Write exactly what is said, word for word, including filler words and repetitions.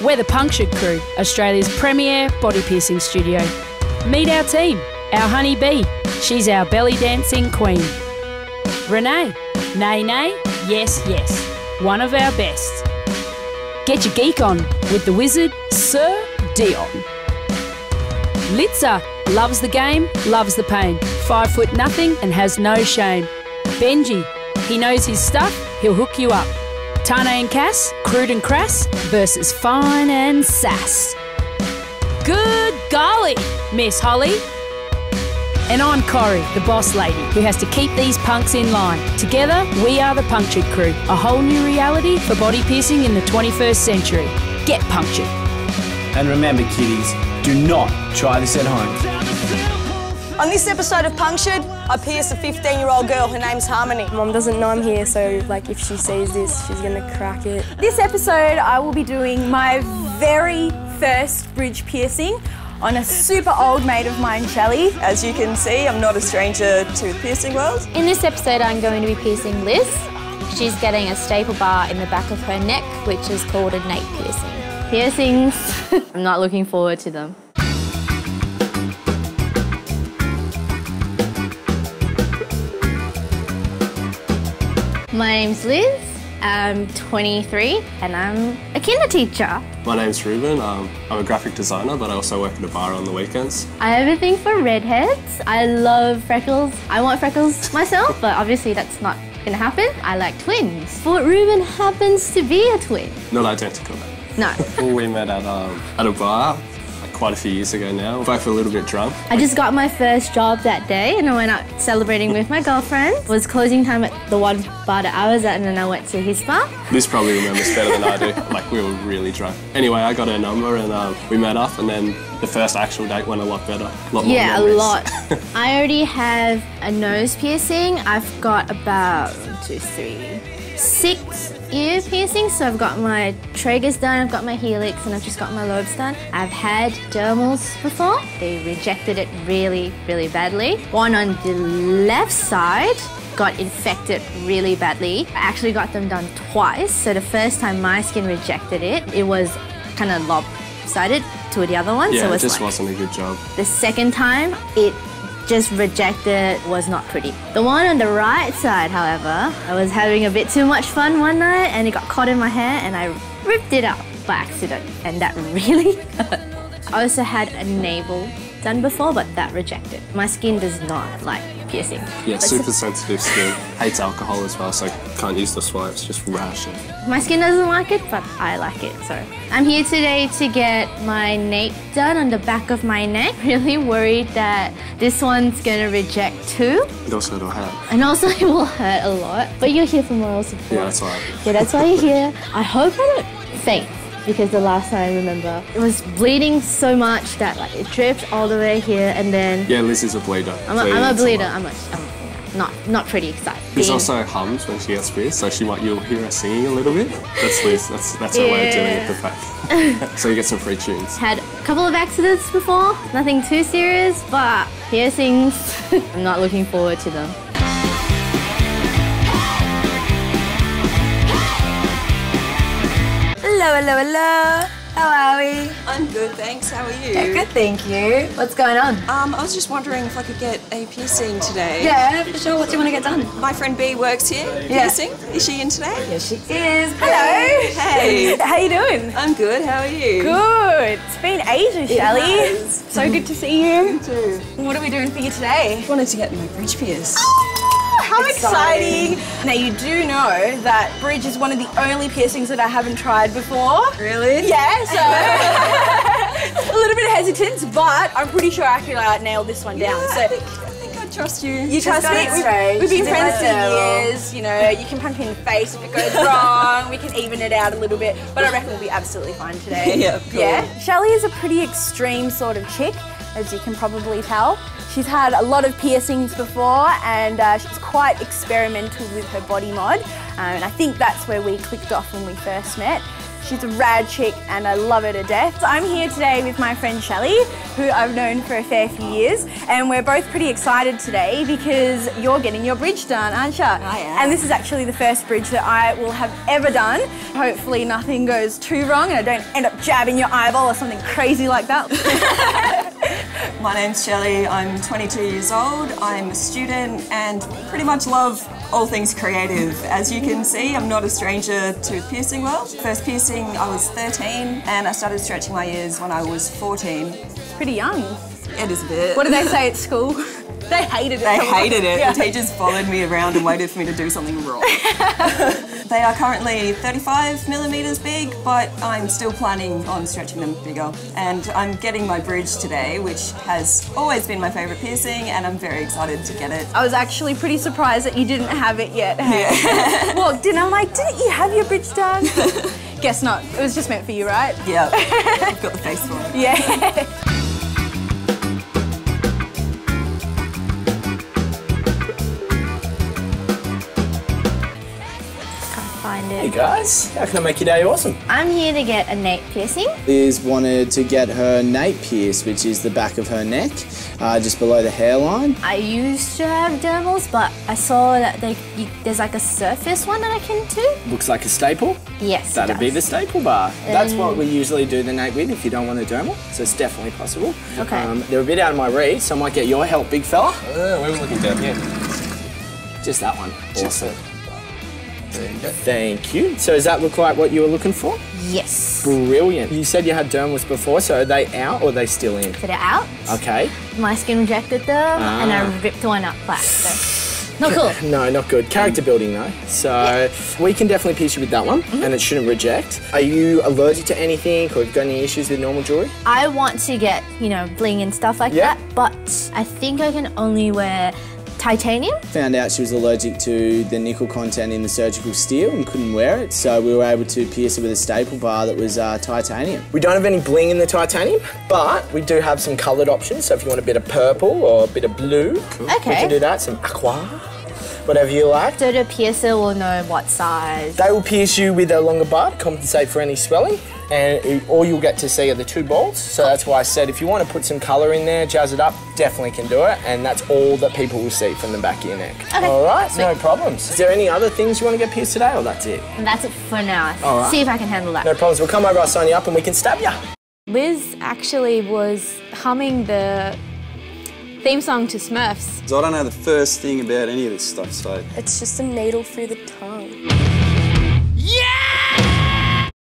We're The Punctured Crew, Australia's premier body piercing studio. Meet our team, our honey bee. She's our belly dancing queen. Renee, nay nay, yes yes, one of our best. Get your geek on with the wizard, Sir Dion. Litza loves the game, loves the pain. Five foot nothing and has no shame. Benji, he knows his stuff, he'll hook you up. Tane and Cass, crude and crass versus fine and sass. Good golly, Miss Holly. And I'm Corrie, the boss lady, who has to keep these punks in line. Together, we are The Punctured Crew, a whole new reality for body piercing in the twenty-first century. Get punctured. And remember, kiddies, do not try this at home. On this episode of Punctured, I pierce a fifteen-year-old girl. Her name's Harmony. Mum doesn't know I'm here, so like if she sees this, she's going to crack it. This episode, I will be doing my very first bridge piercing on a super old mate of mine, Shelley. As you can see, I'm not a stranger to the piercing world. In this episode, I'm going to be piercing Liz. She's getting a staple bar in the back of her neck, which is called a nape piercing. Piercings, I'm not looking forward to them. My name's Liz, I'm twenty-three and I'm a kinder teacher. My name's Ruben, um, I'm a graphic designer but I also work at a bar on the weekends. I have a thing for redheads, I love freckles, I want freckles myself but obviously that's not going to happen. I like twins. But Ruben happens to be a twin. Not identical though. No. We met at, um, at a bar like, quite a few years ago now, both a little bit drunk. I just got my first job that day and I went out celebrating with my girlfriend. It was closing time at the one bar that I was at and then I went to his bar. Liz probably remembers better than I do, like we were really drunk. Anyway, I got her number and um, we met up and then the first actual date went a lot better. A lot more yeah, memories. a lot. I already have a nose piercing. I've got about one, two, three, six ear piercings. So I've got my tragus done, I've got my helix, and I've just got my lobes done. I've had dermals before. They rejected it really, really badly. One on the left side got infected really badly. I actually got them done twice. So the first time my skin rejected it, it was kind of lopsided to the other one. Yeah, so it, was it just like, wasn't a good job. The second time, it just rejected, was not pretty. The one on the right side, however, I was having a bit too much fun one night and it got caught in my hair and I ripped it up by accident and that really hurt. I also had a navel done before, but that rejected. My skin does not like piercing. Yeah, but super sensitive skin. Hates alcohol as well, so can't use the swipes, just rash it. My skin doesn't like it, but I like it, so. I'm here today to get my nape done on the back of my neck. Really worried that this one's gonna reject too. And also it'll hurt. And also it will hurt a lot, but you're here for moral support. Yeah, that's right. Yeah, that's why you're here. I hope I don't faint, because the last time I remember, it was bleeding so much that like it dripped all the way here and then... Yeah, Liz is a bleeder. I'm a, I'm a bleeder. I'm, a, I'm not, not pretty excited. Liz also hums when she gets pierced, so she might, you'll hear her singing a little bit. That's Liz. That's, that's her yeah. way of doing it, the fact. So you get some free tunes. Had a couple of accidents before, nothing too serious, but piercings, I'm not looking forward to them. Hello, hello, hello. How are we? I'm good, thanks. How are you? Yeah, good, thank you. What's going on? Um, I was just wondering if I could get a piercing today. Yeah, for sure. What do you want to get done? My friend B works here. Yeah. Piercing. Is she in today? Yes, she is. Hello. Hey. How you doing? I'm good. How are you? Good. It's been ages, Shelley. So good to see you. You too. What are we doing for you today? I wanted to get my bridge pierced. How exciting. exciting! Now you do know that bridge is one of the only piercings that I haven't tried before. Really? Yeah, so a little bit hesitant, but I'm pretty sure I can like, nail this one down. Yeah, so I think, I think I trust you. You trust me? We've, we've been She's friends for years, you know, you can punch me in the face if it goes wrong, we can even it out a little bit, but I reckon we'll be absolutely fine today. Yeah, of course. Yeah. Shelley is a pretty extreme sort of chick, as you can probably tell. She's had a lot of piercings before and uh, she's quite experimental with her body mod um, and I think that's where we clicked off when we first met. She's a rad chick and I love her to death. So I'm here today with my friend Shelley, who I've known for a fair few years, and we're both pretty excited today because you're getting your bridge done, aren't you? I am. And this is actually the first bridge that I will have ever done. Hopefully nothing goes too wrong and I don't end up jabbing your eyeball or something crazy like that. My name's Shelley, I'm twenty-two years old, I'm a student and pretty much love all things creative. As you can see, I'm not a stranger to piercing world. First piercing, I was thirteen and I started stretching my ears when I was fourteen. It's pretty young. It is a bit. What did they say at school? They hated it. They hated it. Yeah. The teachers followed me around and waited for me to do something wrong. They are currently thirty-five millimetres big, but I'm still planning on stretching them bigger. And I'm getting my bridge today, which has always been my favourite piercing, and I'm very excited to get it. I was actually pretty surprised that you didn't have it yet. Yeah. Walked in, I'm like, didn't you have your bridge done? Guess not. It was just meant for you, right? Yeah. I've got the face for it. Yeah. Hey guys, how can I make your day awesome? I'm here to get a nape piercing. Liz wanted to get her nape pierced, which is the back of her neck, uh, just below the hairline. I used to have dermals, but I saw that they, you, there's like a surface one that I can do. Looks like a staple? Yes, that'd be the staple bar. Um, That's what we usually do the nape with if you don't want a dermal, so it's definitely possible. Okay. Um, they're a bit out of my reach, so I might get your help, big fella. Oh, we were looking down here. Just that one. Awesome. There you go. Thank you. So does that look like what you were looking for? Yes. Brilliant. You said you had dermals before, so are they out or are they still in? So they're out. Okay. My skin rejected them ah. and I ripped one up flat. So. Not cool. No, not good. Character building though. So yeah. We can definitely pierce you with that one mm-hmm. and it shouldn't reject. Are you allergic to anything or have you got any issues with normal jewellery? I want to get, you know, bling and stuff like yeah. that, but I think I can only wear titanium. Found out she was allergic to the nickel content in the surgical steel and couldn't wear it, so we were able to pierce it with a staple bar that was uh, titanium. We don't have any bling in the titanium, but we do have some coloured options, so if you want a bit of purple or a bit of blue, cool. okay. we can do that, some aqua, whatever you like. So the piercer will know what size? They will pierce you with a longer bar to compensate for any swelling. And all you'll get to see are the two balls, so that's why I said if you want to put some colour in there, jazz it up, definitely can do it, and that's all that people will see from the back of your neck. Okay. Alright, no problems. Is there any other things you want to get pierced today, or that's it? And that's it for now. All right. See if I can handle that. No problems, we'll come over, I'll sign you up and we can stab ya. Liz actually was humming the theme song to Smurfs. I don't know the first thing about any of this stuff, so... It's just a needle through the tongue.